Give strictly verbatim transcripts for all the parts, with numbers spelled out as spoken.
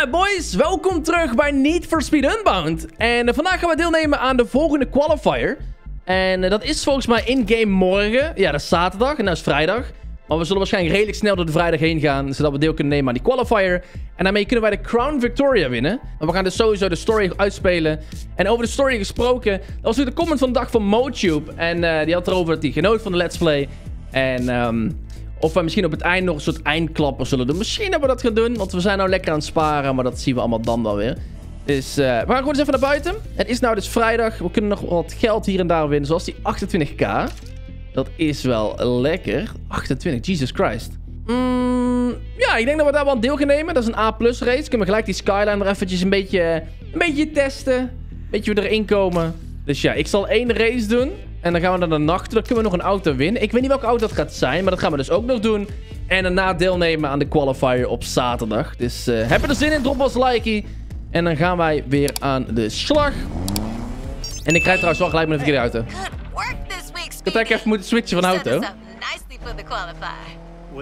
Yeah, boys! Welkom terug bij Need for Speed Unbound. En uh, vandaag gaan we deelnemen aan de volgende qualifier. En uh, dat is volgens mij in-game morgen. Ja, dat is zaterdag en dat is vrijdag. Maar we zullen waarschijnlijk redelijk snel door de vrijdag heen gaan, zodat we deel kunnen nemen aan die qualifier. En daarmee kunnen wij de Crown Victoria winnen. Maar we gaan dus sowieso de story uitspelen. En over de story gesproken, dat was natuurlijk de comment van de dag van Motube. En uh, die had erover dat hij genoot van de Let's Play. En... Um, Of we misschien op het eind nog een soort eindklapper zullen doen. Misschien hebben we dat gaan doen. Want we zijn nou lekker aan het sparen. Maar dat zien we allemaal dan wel weer. Dus uh, we gaan gewoon eens even naar buiten. Het is nou dus vrijdag. We kunnen nog wat geld hier en daar winnen. Zoals die achtentwintig k. Dat is wel lekker. achtentwintig, Jesus Christ. Mm, ja, ik denk dat we daar wel aan deel gaan nemen. Dat is een A plus race. Kunnen we gelijk die Skyline er eventjes een beetje, een beetje testen. Een beetje weer erin komen. Dus ja, ik zal één race doen. En dan gaan we naar de nacht. Dan kunnen we nog een auto winnen. Ik weet niet welke auto dat gaat zijn. Maar dat gaan we dus ook nog doen. En daarna deelnemen aan de qualifier op zaterdag. Dus uh, heb je er zin in? Drop als likey. En dan gaan wij weer aan de slag. En ik rijd trouwens wel gelijk met de verkeerde auto. Ik had even moeten switchen van auto.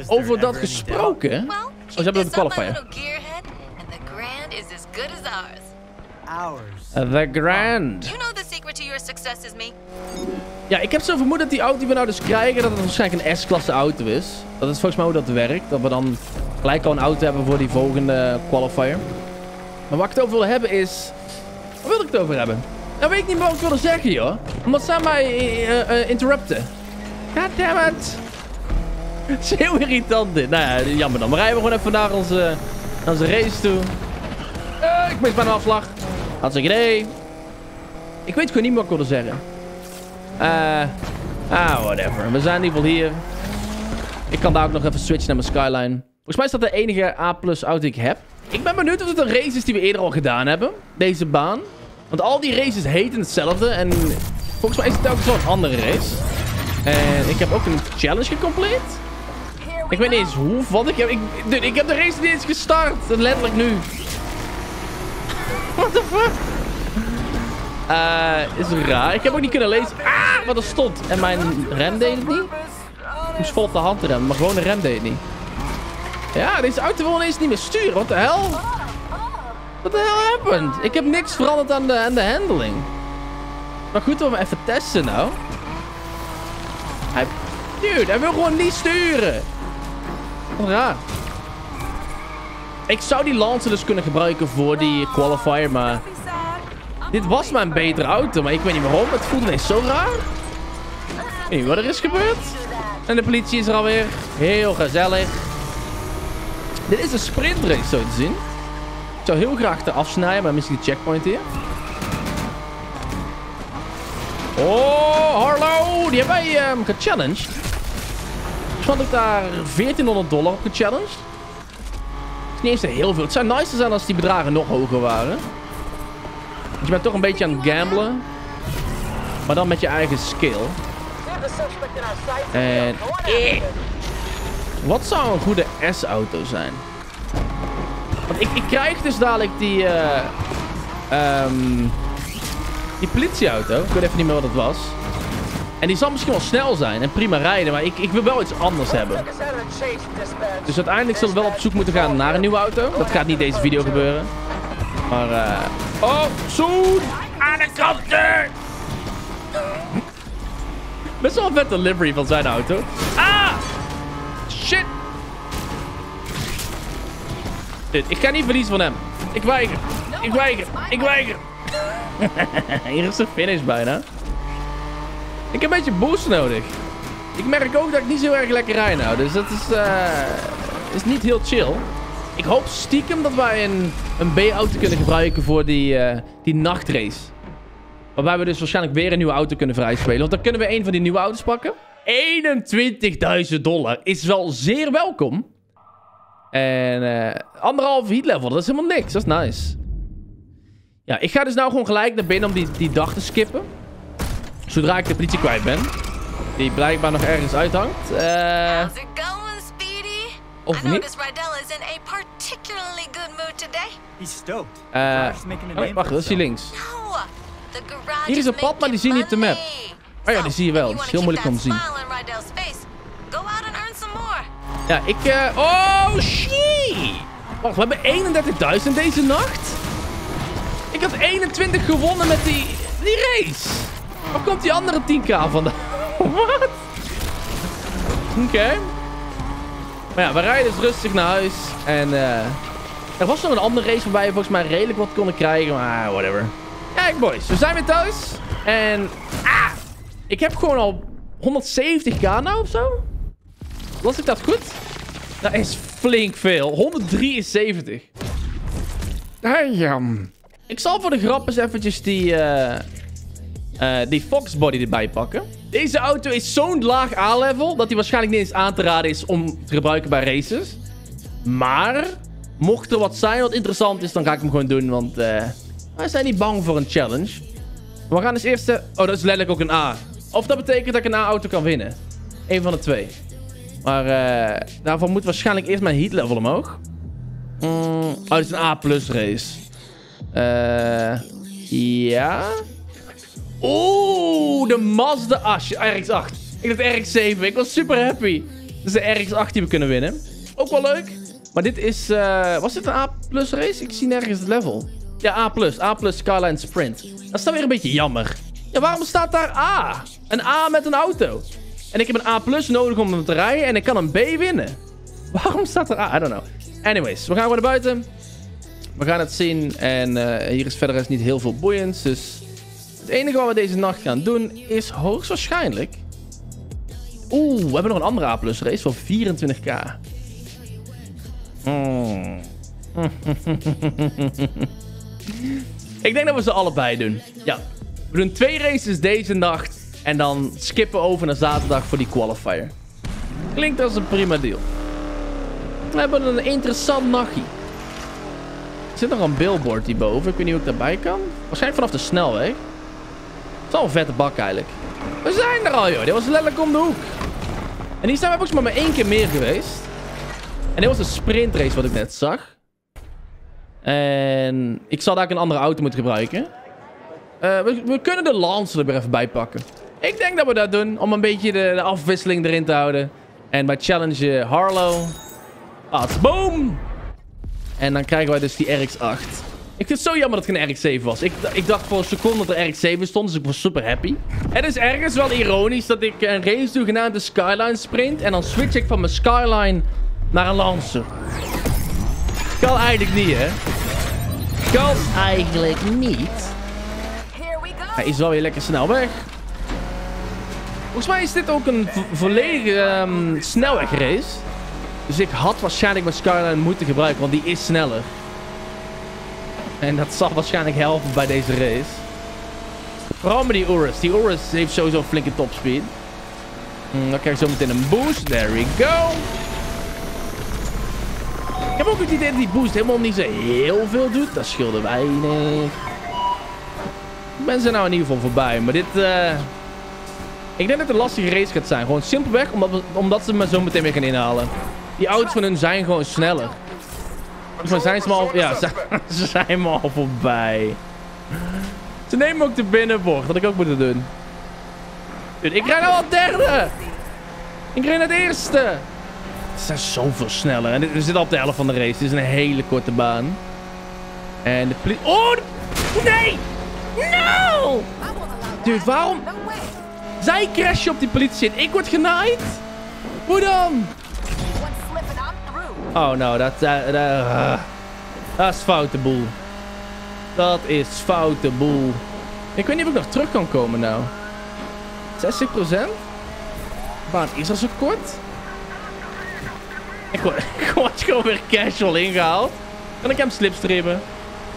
Over dat gesproken. Oh, ze hebben de qualifier. The Grand. Ja, ik heb zo vermoed dat die auto die we nou dus krijgen, dat het waarschijnlijk een S-klasse auto is. Dat is volgens mij hoe dat werkt. Dat we dan gelijk al een auto hebben voor die volgende qualifier. Maar waar ik het over wil hebben is... Waar wil ik het over hebben? Nou weet ik niet wat ik wilde zeggen, joh. Omdat zij mij uh, uh, interrupten. Goddammit. Het is heel irritant dit. Nou ja, jammer dan. Maar rijden we gewoon even naar onze, naar onze race toe. Uh, ik mis bijna een afslag. Hartstikke idee. Ik weet gewoon niet meer wat ik wilde zeggen. Eh, uh, ah, whatever. We zijn in ieder geval hier. Ik kan daar ook nog even switchen naar mijn Skyline. Volgens mij is dat de enige A plus auto die ik heb. Ik ben benieuwd of het een race is die we eerder al gedaan hebben. Deze baan. Want al die races heten hetzelfde. En volgens mij is het telkens wel een andere race. En ik heb ook een challenge gecomplete. Ik weet niet eens hoe of wat ik heb. Ik, dude, ik heb de race niet eens gestart. Letterlijk nu. What the fuck? Uh, is raar. Ik heb ook niet kunnen lezen. Ah, wat er stond. En mijn rem deed het niet. Ik moest vol op de hand remmen, maar gewoon de rem deed het niet. Ja, deze auto wil ineens niet meer sturen. Wat de hel? Wat de hel happened? Ik heb niks veranderd aan de, aan de handling. Maar goed, we gaan even testen nou. Hij, dude, hij wil gewoon niet sturen. Wat raar. Ik zou die Lancer dus kunnen gebruiken voor die qualifier, maar... Dit was maar een betere auto, maar ik weet niet waarom. Het voelde ineens zo raar. Ik weet niet wat er is gebeurd. En de politie is er alweer. Heel gezellig. Dit is een sprintrace, zo te zien. Ik zou heel graag eraf snijden, maar misschien de checkpoint hier. Oh, hallo. Die hebben wij um, gechallenged. Dus had ik daar veertienhonderd dollar op gechallenged. Dat is niet eens heel veel. Het zou nicer zijn als die bedragen nog hoger waren. Dus je bent toch een beetje aan het gamblen. Maar dan met je eigen skill. En... Eh. Wat zou een goede S-auto zijn? Want ik, ik krijg dus dadelijk die... Uh, um, die politieauto. Ik weet even niet meer wat het was. En die zal misschien wel snel zijn en prima rijden. Maar ik, ik wil wel iets anders hebben. Dus uiteindelijk zullen we wel op zoek moeten gaan naar een nieuwe auto. Dat gaat niet deze video gebeuren. Maar... Uh, Oh, zoen! Aan de kanten! Best wel een vet delivery van zijn auto. Ah! Shit! Dude, ik ga niet verliezen van hem. Ik weiger. Ik weiger. Ik weiger. Hier is de finish bijna. Ik heb een beetje boost nodig. Ik merk ook dat ik niet zo erg lekker rijd nou. Dus dat is, uh, is niet heel chill. Ik hoop stiekem dat wij een, een B-auto kunnen gebruiken voor die, uh, die nachtrace. Waarbij we dus waarschijnlijk weer een nieuwe auto kunnen vrijspelen. Want dan kunnen we een van die nieuwe auto's pakken. eenentwintigduizend dollar is wel zeer welkom. En uh, anderhalf heat level, dat is helemaal niks. Dat is nice. Ja, ik ga dus nou gewoon gelijk naar binnen om die, die dag te skippen. Zodra ik de politie kwijt ben. Die blijkbaar nog ergens uithangt. Eh... Uh... Of niet? Uh, oh, wacht, dat is hier links. Hier is een pad, maar die zie je niet op de map. Oh ja, die zie je wel. Dat is heel moeilijk om te zien. Ja, ik... Uh, oh, shit! Wacht, we hebben eenendertigduizend deze nacht? Ik had eenentwintig gewonnen met die, die race. Waar komt die andere tien k vandaan? Wat? Oké. Okay. Maar ja, we rijden dus rustig naar huis. En uh, er was nog een andere race waarbij we volgens mij redelijk wat konden krijgen. Maar whatever. Kijk boys, we zijn weer thuis. En ah, ik heb gewoon al honderdzeventig k nou of zo. Las ik dat goed? Dat is flink veel. honderddrieënzeventig. Hey, jam. Ik zal voor de grap eens eventjes die, uh, uh, die Foxbody erbij pakken. Deze auto is zo'n laag A-level dat hij waarschijnlijk niet eens aan te raden is om te gebruiken bij races. Maar mocht er wat zijn wat interessant is, dan ga ik hem gewoon doen. Want uh, wij zijn niet bang voor een challenge. We gaan als eerste... Oh, dat is letterlijk ook een A. Of dat betekent dat ik een A-auto kan winnen. Eén van de twee. Maar uh, daarvan moet waarschijnlijk eerst mijn heat level omhoog. Mm. Oh, dit is een A plus race. Uh, ja. Oeh, de Mazda R X acht. Ik dacht R X zeven. Ik was super happy. Dus de R X acht die we kunnen winnen. Ook wel leuk. Maar dit is... Uh, was dit een A plus race? Ik zie nergens het level. Ja, A plus. A plus Skyline Sprint. Dat is dan weer een beetje jammer. Ja, waarom staat daar A? Een A met een auto. En ik heb een A plus nodig om hem te rijden. En ik kan een B winnen. Waarom staat er A? I don't know. Anyways, we gaan weer naar buiten. We gaan het zien. En uh, hier is verder niet heel veel boeiends. Dus het enige wat we deze nacht gaan doen is hoogstwaarschijnlijk... Oeh, we hebben nog een andere A plus race voor vierentwintig k. Mm. Ik denk dat we ze allebei doen. Ja. We doen twee races deze nacht. En dan skippen we over naar zaterdag voor die qualifier. Klinkt als een prima deal. We hebben een interessant nachtje. Er zit nog een billboard hierboven. Ik weet niet hoe ik daarbij kan. Waarschijnlijk vanaf de snelweg. Het is al een vette bak eigenlijk. We zijn er al, joh. Dit was letterlijk om de hoek. En hier zijn we volgens mij maar één keer meer geweest. En dit was de sprintrace wat ik net zag. En ik zal daar een andere auto moeten gebruiken. Uh, we, we kunnen de Lancer er weer even bij pakken. Ik denk dat we dat doen. Om een beetje de, de afwisseling erin te houden. En wij challengen Harlow. Paats, boom! En dan krijgen wij dus die R X acht. Ik vind het zo jammer dat het geen R X zeven was. Ik, ik dacht voor een seconde dat er R X zeven stond. Dus ik was super happy. Het is ergens wel ironisch dat ik een race doe genaamd de Skyline Sprint. En dan switch ik van mijn Skyline naar een Lancer. Kan eigenlijk niet, hè? Kan eigenlijk niet. Hij is wel weer lekker snel weg. Volgens mij is dit ook een vo volledige um, snelwegrace. Dus ik had waarschijnlijk mijn Skyline moeten gebruiken, want die is sneller. En dat zal waarschijnlijk helpen bij deze race. Vooral met die Urus. Die Urus heeft sowieso een flinke topspeed. Mm, dan krijg je zo meteen een boost. There we go. Ik heb ook het idee dat die boost helemaal niet zo heel veel doet. Dat scheelde weinig. Mensen zijn nou in ieder geval voorbij. Maar dit... Uh... Ik denk dat het een lastige race gaat zijn. Gewoon simpelweg omdat, we, omdat ze me zo meteen weer gaan inhalen. Die auto's van hun zijn gewoon sneller. Dus maar zijn ze maar al... Ja, ze zijn maar al voorbij. Ze nemen ook de binnenbocht. Dat ik ook moet doen. Dude, ik rijd nou al derde. Ik rijd naar het eerste. Ze zijn zoveel sneller. En we zitten al op de helft van de race. Dit is een hele korte baan. En de politie... Oh! Nee! No! Dude, waarom... Zij crashen op die politie en ik word genaaid? Hoe dan? Oh, nou, dat... Uh, uh, dat is foute boel. Dat is foute boel. Ik weet niet of ik nog terug kan komen, nou. zestig procent? Baan is al zo kort. Ik word, ik word gewoon weer casual ingehaald. Kan ik hem slipstreamen?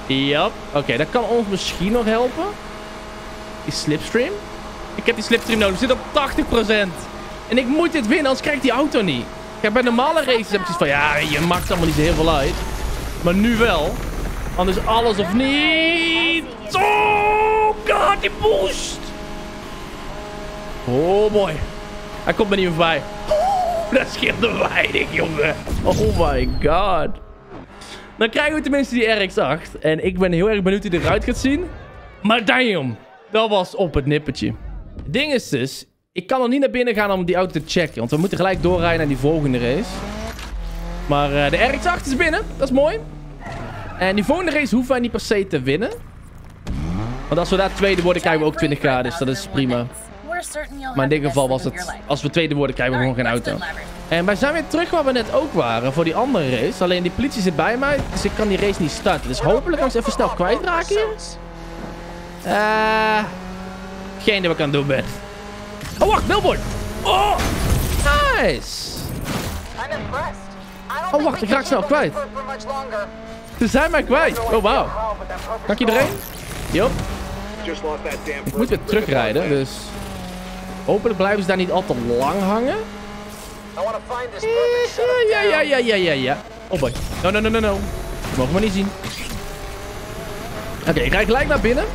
Ja. Yep. Oké, okay, dat kan ons misschien nog helpen. Die slipstream? Ik heb die slipstream nodig. We zitten op tachtig procent. En ik moet dit winnen, anders krijg ik die auto niet. Kijk, bij normale races heb ik zoiets van... Ja, je maakt allemaal niet zo heel veel uit. Maar nu wel. Anders alles of niet. Oh, god, die boost. Oh, boy. Hij komt me niet meer voorbij. Oh, dat scheelde weinig, jongen. Oh, my god. Dan krijgen we tenminste die R X acht. En ik ben heel erg benieuwd hoe die eruit gaat zien. Maar damn. Dat was op het nippertje. Het ding is dus... Ik kan er niet naar binnen gaan om die auto te checken. Want we moeten gelijk doorrijden naar die volgende race. Maar uh, de R X acht is binnen. Dat is mooi. En die volgende race hoeven wij niet per se te winnen. Want als we daar tweede worden, krijgen we ook twintig k. Dus dat is prima. Maar in dit geval was het... Als we tweede worden, krijgen we gewoon geen auto. En wij zijn weer terug waar we net ook waren. Voor die andere race. Alleen die politie zit bij mij. Dus ik kan die race niet starten. Dus hopelijk kan ik ze even snel kwijtraken hier. Uh, geen idee wat ik aan het doen ben. Oh, wacht. Billboard. Oh. Nice. Oh, wacht. Ik raak snel kwijt. Ze zijn mij kwijt. Oh, wauw. Dank iedereen. Yo. Ik moet weer terugrijden, dus... Hopelijk blijven ze daar niet al te lang hangen. Ja, ja, ja, ja, ja, ja. Oh boy. No, no, no, no, no. Dat mogen we niet zien. Oké, okay, ik rijd gelijk naar binnen.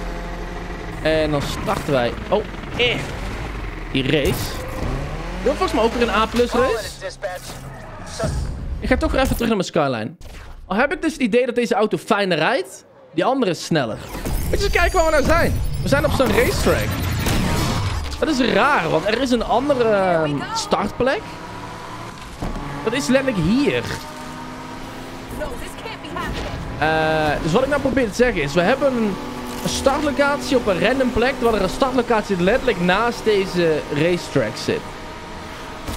En dan starten wij... Oh, eh. Die race. Wil volgens mij ook weer een A plus race. Ik ga toch weer even terug naar mijn Skyline. Al heb ik dus het idee dat deze auto fijner rijdt. Die andere is sneller. Moet je eens kijken waar we nou zijn. We zijn op zo'n racetrack. Dat is raar, want er is een andere um, startplek. Dat is letterlijk hier. Uh, dus wat ik nou probeer te zeggen is... We hebben een startlocatie op een random plek... terwijl er een startlocatie letterlijk naast deze racetrack zit.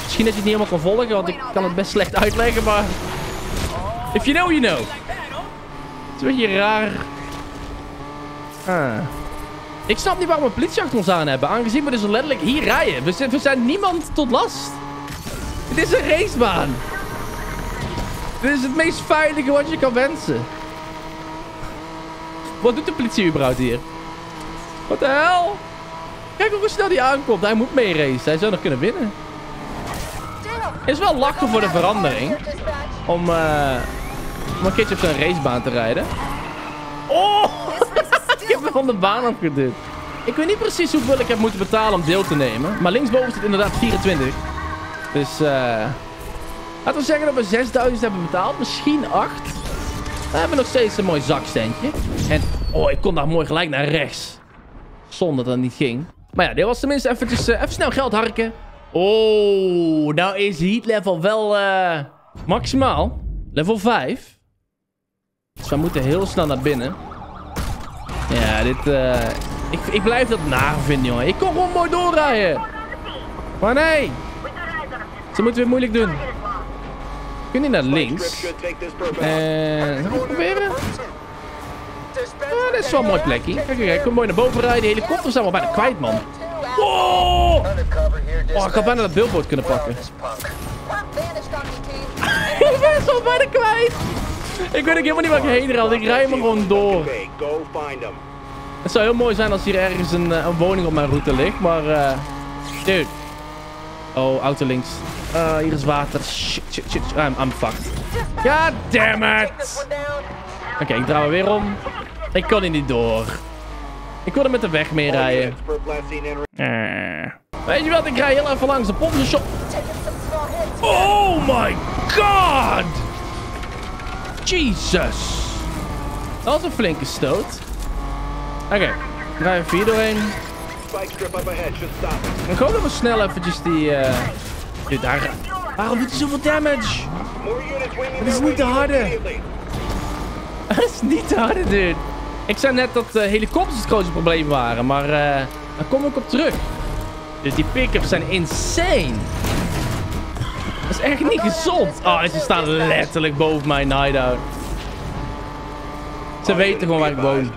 Misschien dat je het niet helemaal kan volgen... want ik kan het best slecht uitleggen, maar... If you know, you know. Het is een beetje raar... Ah. Ik snap niet waarom we politie achter ons aan hebben. Aangezien we dus letterlijk hier rijden. We zijn, we zijn niemand tot last. Het is een racebaan. Dit is het meest veilige wat je kan wensen. Wat doet de politie überhaupt hier? Wat de hel? Kijk hoe snel die aankomt. Hij moet mee racen. Hij zou nog kunnen winnen. Het is wel lachen voor de verandering. Om, uh, om een keertje op zo'n racebaan te rijden. Oh! Ik heb me van de baan afgeduwd. Ik weet niet precies hoeveel ik heb moeten betalen om deel te nemen. Maar linksboven zit inderdaad vierentwintig. Dus eh... Uh, laten we zeggen dat we zesduizend hebben betaald. Misschien acht. We hebben nog steeds een mooi zaksteentje. En... Oh, ik kon daar mooi gelijk naar rechts. Zonde dat dat niet ging. Maar ja, dit was tenminste eventjes... Uh, even snel geld harken. Oh, nou is heat level wel... Uh, maximaal. Level vijf. Dus we moeten heel snel naar binnen. Ja, dit... Uh, ik, ik blijf dat naar vinden, jongen. Ik kon gewoon mooi doorrijden. Maar nee. Ze moeten weer moeilijk doen. Ik kan niet naar links. En... Gaan we proberen? Ah, dit is wel een mooi plekje. Kijk, kijk, ik kon mooi naar boven rijden. De helikopters zijn wel bijna kwijt, man. Wow! Oh, ik had bijna dat billboard kunnen pakken. Ik ben zo bijna kwijt. Ik weet ook helemaal niet waar ik heen rijd. Ik rij me gewoon door. Het zou heel mooi zijn als hier ergens een, een woning op mijn route ligt, maar... Uh, dude. Oh, auto links. Uh, hier is water. Shit, shit, shit. I'm, I'm fucked. God damn it! Oké, okay, ik draai me weer om. Ik kon hier niet door. Ik wilde met de weg mee rijden. Uh. Weet je wat? Ik rij heel even langs de pompstation. Oh my god! Jesus. Dat was een flinke stoot. Oké. Okay. We rijden even hier doorheen. Ik hoop dat we snel eventjes die... Uh... Dude, daar... Waarom doet hij zoveel damage? Het is niet te harde. Het is niet te harde, dude. Ik zei net dat uh, helikopters het grootste probleem waren. Maar uh, daar kom ik op terug. Dus die pick-ups zijn insane. Dat is echt niet gezond. Oh, ze staan letterlijk boven mijn hideout. Ze weten gewoon waar ik woon.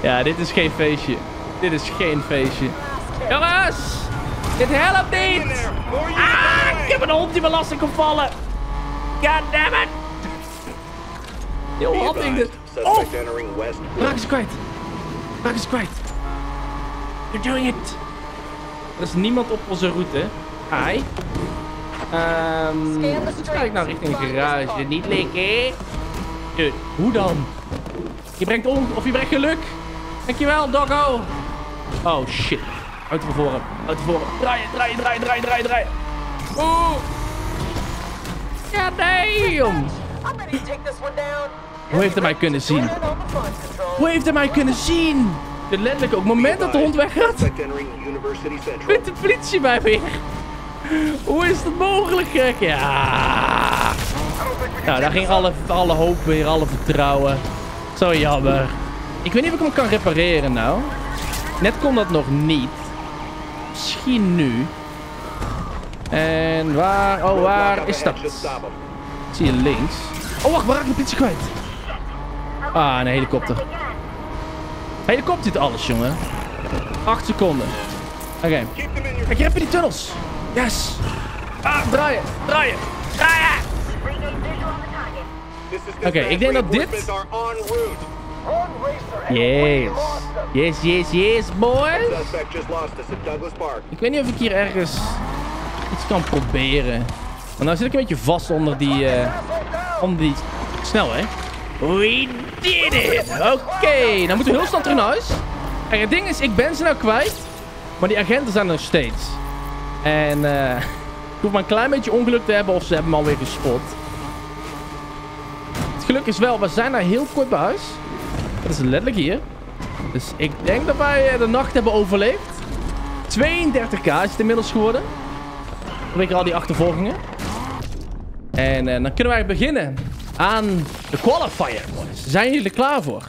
Ja, dit is geen feestje. Dit is geen feestje. Jongens! Dit helpt niet! Ah, ik heb een hond die me lastig kan vallen. Goddammit! Heel had ik dit. Oh! Raak ze kwijt. Raak ze kwijt. You're doing it. Er is niemand op onze route. Hi. Um, dus ga ik nou richting de garage. Niet likken. Dude, hoe dan? Je brengt on of je brengt geluk. Dankjewel, doggo. Oh, shit. Uit van voren. Uit van voren. Draaien, draaien, draaien, draaien, draaien, draaien. Oh. Ja, nee, jong. Hoe heeft hij mij kunnen zien? Hoe heeft hij mij kunnen zien? Letterlijk, op het moment dat de hond weggaat, vindt de politie mij weer. Hoe is dat mogelijk, gek? Ja. Nou, daar ging alle, alle hoop weer, alle vertrouwen. Zo jammer. Ik weet niet of ik hem kan repareren, nou. Net kon dat nog niet. Misschien nu. En waar, oh waar is dat? Zie je links. Oh wacht, waar raak ik de politie kwijt? Ah, een helikopter. Helikopter dit alles, jongen. Acht seconden. Oké. Okay. Ik heb die tunnels. Yes. Ah, draaien, draaien, draaien. Oké, okay, ik denk dat dit... Yes. Yes, yes, yes, boys. Ik weet niet of ik hier ergens iets kan proberen. Want nou zit ik een beetje vast onder die... Uh, onder die... Snel, hè? We did it! Oké, okay. Nou moeten we heel snel terug naar huis. En het ding is, ik ben ze nou kwijt. Maar die agenten zijn er nog steeds. En uh, ik hoef maar een klein beetje ongeluk te hebben of ze hebben me alweer gespot. Het geluk is wel, we zijn nou heel kort bij huis. Dat is letterlijk hier. Dus ik denk dat wij de nacht hebben overleefd. tweeëndertig k is het inmiddels geworden. Vanwege al die achtervolgingen. En uh, dan kunnen wij beginnen aan de qualifier. Zijn jullie er klaar voor?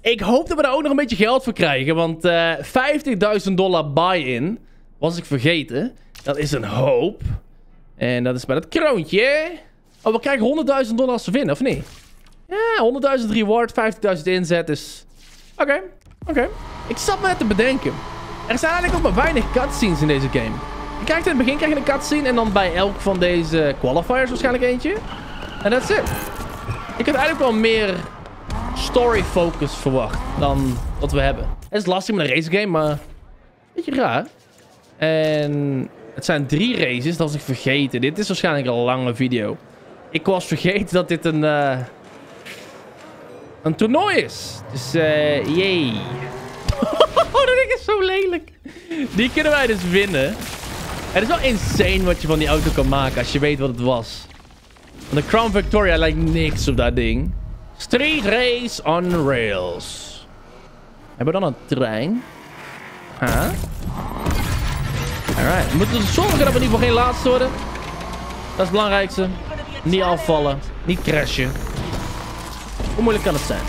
Ik hoop dat we daar ook nog een beetje geld voor krijgen. Want uh, vijftigduizend dollar buy-in was ik vergeten. Dat is een hoop. En dat is bij dat kroontje. Oh, we krijgen honderdduizend dollar als we winnen, of niet? Ja, honderdduizend reward, vijftigduizend inzet. Dus... Oké, okay, oké. Okay. Ik zat me net te bedenken. Er zijn eigenlijk ook maar weinig cutscenes in deze game. Je krijgt in het begin krijg je een cutscene. En dan bij elk van deze qualifiers waarschijnlijk eentje. En dat is het. Ik had eigenlijk wel meer... story focus verwacht dan wat we hebben. Het is lastig met een race game, maar een beetje raar. En het zijn drie races, dat was ik vergeten. Dit is waarschijnlijk een lange video. Ik was vergeten dat dit een uh, een toernooi is. Dus eh, uh, jee. Dat ding is zo lelijk. Die kunnen wij dus winnen. Het is wel insane wat je van die auto kan maken als je weet wat het was. Want de Crown Victoria lijkt niks op dat ding. Street race on rails. Hebben we dan een trein? Huh? Alright. We moeten zorgen dat we in ieder geval geen laatste worden. Dat is het belangrijkste. Niet afvallen. Niet crashen. Hoe moeilijk kan het zijn?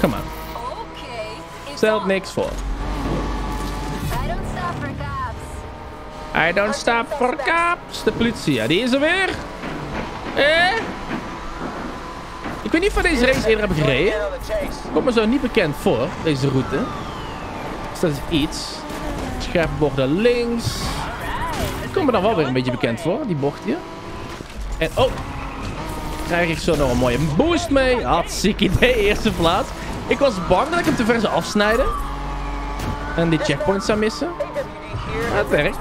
Come on. Stel niks voor. I don't stop for cops. De politie. Ja, die is er weer. Eh? Ik weet niet of we deze race eerder hebben gereden. Komt me zo niet bekend voor, deze route. Dus dat is iets. Scherpe bocht naar links. Komt me dan wel weer een beetje bekend voor, die bocht hier. En oh, krijg ik zo nog een mooie boost mee. Hartstikke idee, eerste plaats. Ik was bang dat ik hem te ver zou afsnijden. En die checkpoint zou missen. Maar het werkt.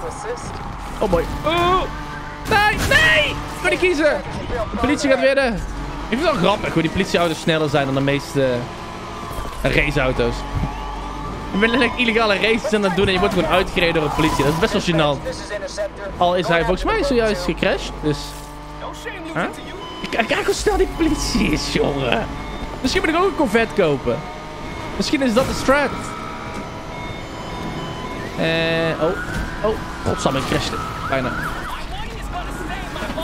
Oh mooi. Oeh. Nee, nee! Ik kan niet kiezen. De politie gaat winnen. Ik vind het wel grappig hoe die politieauto's sneller zijn dan de meeste raceauto's. Je bent letterlijk illegale races aan het doen en je wordt gewoon uitgereden door de politie. Dat is best wel gênant. Al is hij volgens mij zojuist gecrashed, dus... Huh? Kijk hoe snel die politie is, jongen. Misschien moet ik ook een Corvette kopen. Misschien is dat de strat. Eh, uh, oh. Oh, godsamme, ik crashte. Bijna.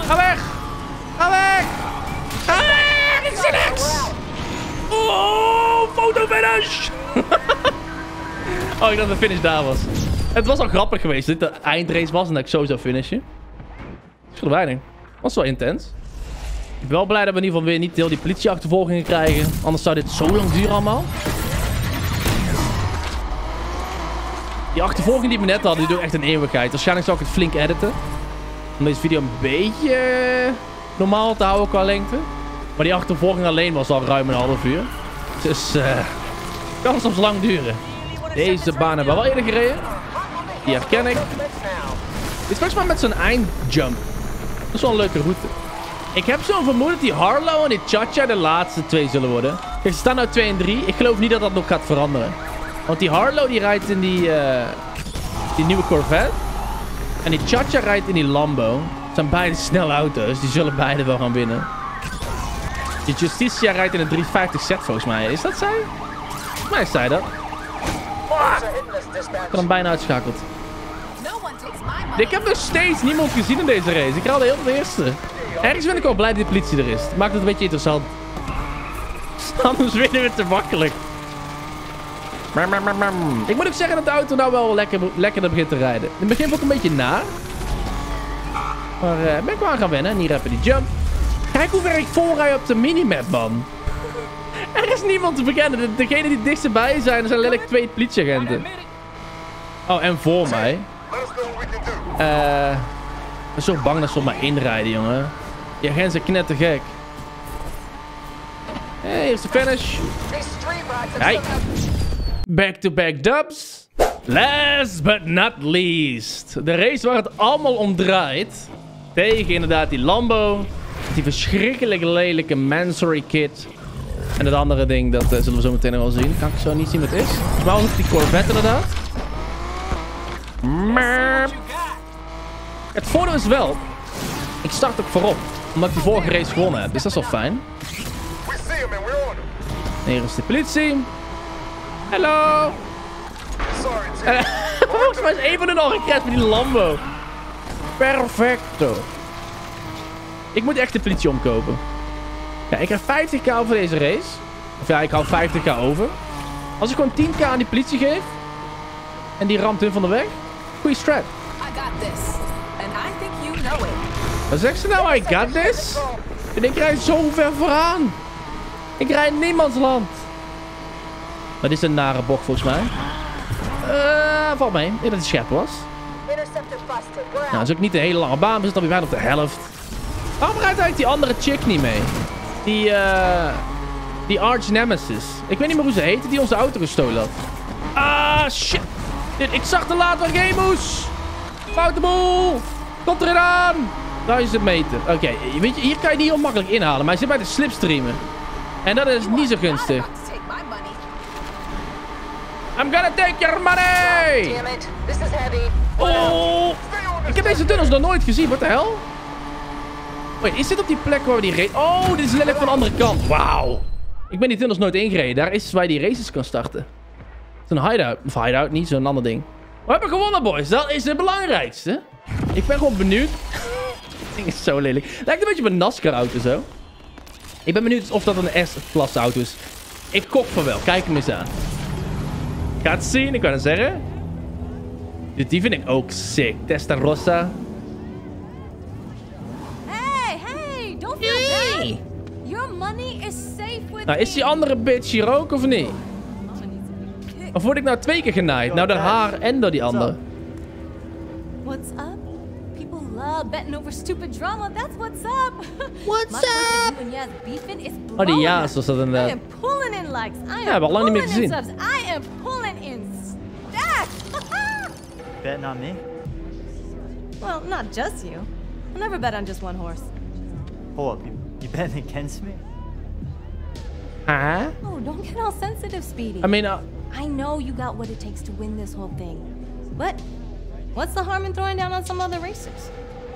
Ga weg! Ga weg! Ah, ik zie niks! Oh, fotofinish! Oh, ik dacht dat de finish daar was. Het was al grappig geweest dat dit de eindrace was en dat ik zo zou finishen. Schil weinig. Was wel intens. Ik ben wel blij dat we in ieder geval weer niet heel die politieachtervolgingen krijgen. Anders zou dit zo lang duren allemaal. Die achtervolging die we net hadden, die duurt echt een eeuwigheid. Waarschijnlijk zou ik het flink editen. Om deze video een beetje... normaal te houden qua lengte. Maar die achtervolging alleen was al ruim een half uur. Dus uh, kan soms lang duren. Deze baan hebben we wel eerder gereden. Die herken ik. Dit is volgens mij met zo'n eindjump. Dat is wel een leuke route. Ik heb zo'n vermoeden dat die Harlow en die Chacha de laatste twee zullen worden. Kijk, ze staan nou twee en drie. Ik geloof niet dat dat nog gaat veranderen. Want die Harlow die rijdt in die, uh, die nieuwe Corvette. En die Chacha rijdt in die Lambo. Het zijn beide snelle auto's. Die zullen beide wel gaan winnen. Die Justitia rijdt in een drie vijftig Z volgens mij. Is dat zij? Volgens mij is zij dat. Ah! Ik had hem bijna uitschakeld. Ik heb nog steeds niemand gezien in deze race. Ik haalde heel de eerste. Ergens ben ik wel blij dat de politie er is. Het maakt het een beetje interessant. Anders winnen we te makkelijk. Ik moet ook zeggen dat de auto nou wel lekker, lekkerder begint te rijden. In het begin vond ik een beetje naar. Maar uh, ben ik wel aan gaan wennen. En hier heb je die jump. Kijk hoe ver ik volrij op de minimap, man. Er is niemand te bekennen. Degenen die dichtstbij zijn, zijn letterlijk twee politieagenten. Oh, en voor mij. Uh, ik ben zo bang dat ze op mij inrijden, jongen. Die agenten zijn knettergek. Hé, hey, hier is de finish. Hey. Back-to-back dubs. Last but not least. De race waar het allemaal om draait. Tegen inderdaad die Lambo. Die verschrikkelijk lelijke Mansory kit. En het andere ding, dat uh, zullen we zo meteen nog wel zien. Kan ik zo niet zien wat het is. Volgens mij was het die Corvette inderdaad. Maar... Het voordeel is wel... Ik start ook voorop. Omdat ik de vorige race gewonnen heb. Dus dat is wel fijn. En hier is de politie. Hallo. Volgens mij is een van hun al gecrashed met die Lambo. Perfecto. Ik moet echt de politie omkopen. Ja, ik heb vijftig k over deze race. Of ja, ik hou vijftig k over. Als ik gewoon tien k aan die politie geef. En die ramt hun van de weg. Goeie strat. Wat zegt ze nou? I got this? En ik rijd zo ver vooraan. Ik rijd in niemands land. Maar dit is een nare bok volgens mij. Uh, valt mee. Ja, dat het scherp was. Nou, dat is ook niet een hele lange baan. We zitten alweer bijna op de helft. Waarom rijdt eigenlijk die andere chick niet mee? Die, uh, die Arch Nemesis. Ik weet niet meer hoe ze heette, die onze auto gestolen had. Ah, shit. Ik zag te laat waar ik heen moest. Foute boel. Komt erin aan. duizend meter. Oké, okay. Weet je, hier kan je niet heel makkelijk inhalen. Maar hij zit bij de slipstreamen. En dat is niet zo gunstig. I'm gonna take your money. Oh. Ik heb deze tunnels nog nooit gezien. Wat de hel? Wait, is dit op die plek waar we die race... Oh, dit is letterlijk van de andere kant. Wauw. Ik ben die tunnels nooit ingereden. Daar is waar je die races kan starten. Zo'n hideout. Of hideout, niet zo'n ander ding. We hebben gewonnen, boys. Dat is het belangrijkste. Ik ben gewoon benieuwd. Dit ding is zo lelijk. Lijkt een beetje op een NASCAR-auto zo. Ik ben benieuwd of dat een S-klasse auto is. Ik kok van wel. Kijk hem eens aan. Ik ga het zien. Ik kan het zeggen. Dus die vind ik ook sick. Testarossa. Hey. Your money is safe with nou, is die andere bitch hier ook of niet? Of word ik nou twee keer genaaid? Nou, door haar en door die andere. What's up? People love betting over stupid drama. That's what's up. What's up? Oh, die jaas was dat inderdaad. I am pulling in likes. I am ja, we al lang niet meer gezien. I am pulling in stacks. Bet not me. Well, not just you. I'll never bet on just one horse. Hold up, you, you bet against me? Huh? Oh, don't get all sensitive, Speedy. I mean, uh, I know you got what it takes to win this whole thing. But what's the harm in throwing down on some other racers?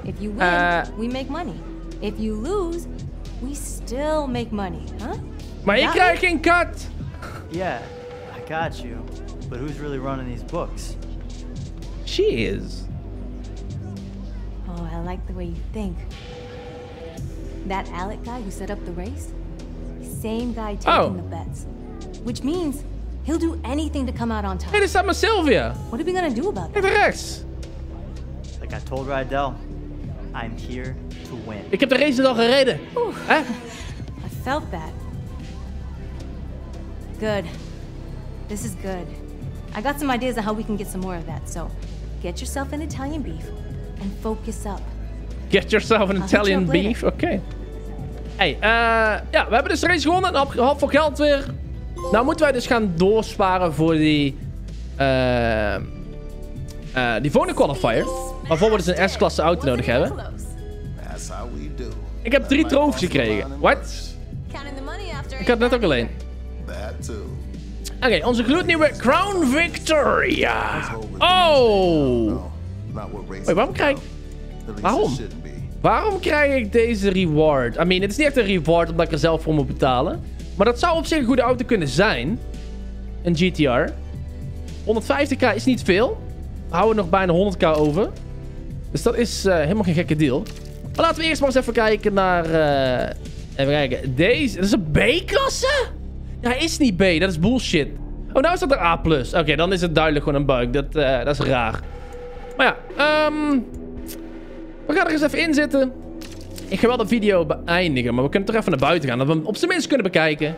If you win, uh, we make money. If you lose, we still make money, huh? My I can cut. Yeah, I got you. But who's really running these books? She is. Oh, I like the way you think. That Alec guy who set up the race, same guy taking oh. the bets, which means he'll do anything to come out on top. Hey, this is my Sylvia. What are we gonna do about that? Like I told Rydell, I'm here to win. Ik heb de race al gereden. Huh? I felt that. Good. This is good. I got some ideas on how we can get some more of that. So, get yourself an Italian beef and focus up. Get yourself an Italian beef. Oké. Okay. Hey, uh, ja, we hebben dus de race gewonnen. Half voor geld weer. Nou moeten wij dus gaan doorsparen voor die... Uh, uh, die volgende qualifier. Waarvoor we dus een S-klasse auto nodig hebben. Ik heb drie trofies gekregen. What? Ik had net ook alleen. Oké, okay, onze gloednieuwe Crown Victoria. Oh! Wait, waarom krijg ik... Waarom? Waarom krijg ik deze reward? I mean, het is niet echt een reward omdat ik er zelf voor moet betalen. Maar dat zou op zich een goede auto kunnen zijn. Een G T R. honderdvijftig k is niet veel. We houden nog bijna honderdduizend over. Dus dat is uh, helemaal geen gekke deal. Maar laten we eerst maar eens even kijken naar... Uh, even kijken. Deze. Dat is een B-klasse? Ja, hij is niet B. Dat is bullshit. Oh, nou is dat een A plus. Oké, okay, dan is het duidelijk gewoon een bug. Dat, uh, dat is raar. Maar ja, um, we gaan er eens even in zitten. Ik ga wel de video beëindigen. Maar we kunnen toch even naar buiten gaan. Dat we hem op zijn minst kunnen bekijken.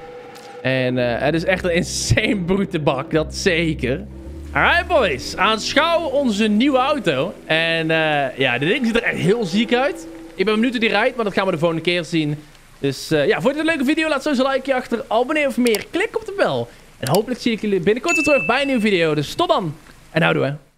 En uh, het is echt een insane boetebak. Dat zeker. Alright boys, aanschouw onze nieuwe auto. En uh, ja, dit ding ziet er echt heel ziek uit. Ik ben benieuwd hoe die rijdt, maar dat gaan we de volgende keer zien. Dus uh, ja, vond je dit een leuke video? Laat sowieso een likeje achter. Abonneer voor meer. Klik op de bel. En hopelijk zie ik jullie binnenkort weer terug bij een nieuwe video. Dus tot dan. En houdoe hè.